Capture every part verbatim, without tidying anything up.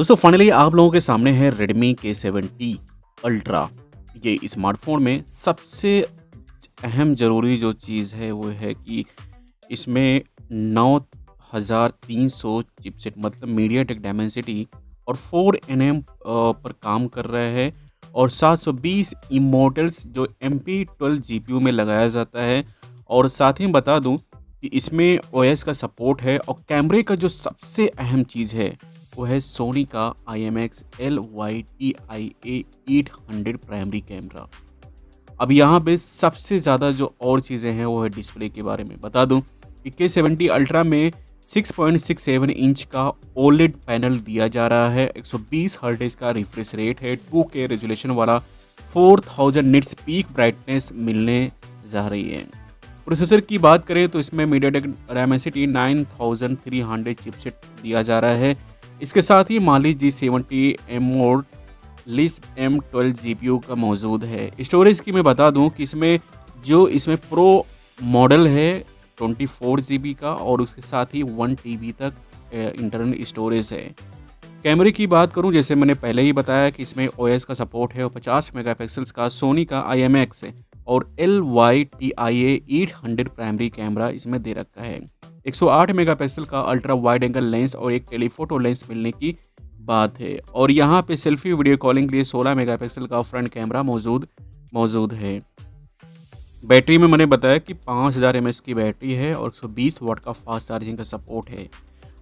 दोस्तों फाइनली आप लोगों के सामने है Redmi K सेवेंटी Ultra। ये स्मार्टफोन में सबसे अहम ज़रूरी जो चीज़ है वो है कि इसमें नौ हज़ार तीन सौ चिपसेट मतलब मीडियाटेक डायमेंसिटी और फोर एन एम पर काम कर रहा है और सात सौ बीस इमोटल्स जो M P twelve G P U में लगाया जाता है। और साथ ही बता दूं कि इसमें ओ एस का सपोर्ट है और कैमरे का जो सबसे अहम चीज़ है वो है सोनी का I M X L Y T eight hundred primary camera. अब यहाँ पे सबसे ज़्यादा जो और चीज़ें हैं वो है डिस्प्ले के बारे में। बता दूं कि K सेवेंटी अल्ट्रा में six point six seven inch का ओलेड पैनल दिया जा रहा है, एक सौ बीस हर्ट्ज का रिफ्रेश रेट है, टू के रेजोल्यूशन वाला four thousand nits peak brightness मिलने जा रही है। प्रोसेसर की बात करें तो इसमें MediaTek Dimensity nine thousand three hundred chipset दिया जा रहा है। इसके साथ ही माली जी सेवेंटी एमोड लिस्ट M twelve G P U का मौजूद है। स्टोरेज की मैं बता दूं कि इसमें जो इसमें प्रो मॉडल है ट्वेंटी फोर जी बी का और उसके साथ ही वन टी बी तक इंटरनल स्टोरेज है। कैमरे की बात करूं जैसे मैंने पहले ही बताया कि इसमें ओ एस का सपोर्ट है और पचास मेगापिक्सल्स का सोनी का आई एम एक्स है और L Y T eight hundred primary camera इसमें दे रखा है। एक सौ आठ मेगापिक्सल का अल्ट्रा वाइड एंगल लेंस और एक टेलीफोटो लेंस मिलने की बात है। और यहाँ पे सेल्फी वीडियो कॉलिंग के लिए सोलह मेगापिक्सल का फ्रंट कैमरा मौजूद मौजूद है। बैटरी में मैंने बताया कि पाँच हज़ार एम ए एच की बैटरी है और एक सौ बीस वाट का फास्ट चार्जिंग का सपोर्ट है।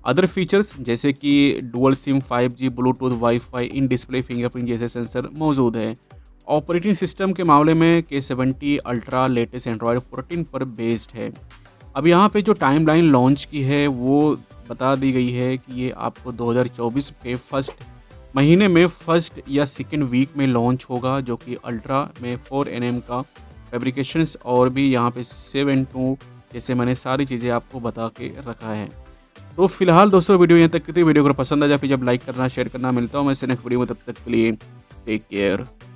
अदर फीचर्स जैसे कि dual SIM, five G, Bluetooth, wifi, in display fingerprint जैसे सेंसर मौजूद है। ऑपरेटिंग सिस्टम के मामले में K seventy ultra latest Android fourteen पर बेस्ड है। अब यहाँ पे जो टाइमलाइन लॉन्च की है वो बता दी गई है कि ये आपको दो हज़ार चौबीस के फर्स्ट महीने में फर्स्ट या सेकेंड वीक में लॉन्च होगा, जो कि अल्ट्रा में फोर एन एम का फैब्रिकेशंस और भी यहाँ पे सेवन टू जैसे मैंने सारी चीज़ें आपको बता के रखा है। तो फिलहाल दोस्तों वीडियो यहाँ तक की थी। वीडियो को पसंद आ जाए फिर जब लाइक करना, शेयर करना। मिलता हूँ मैं नेक्स्ट वीडियो में, तब तक के लिए टेक केयर।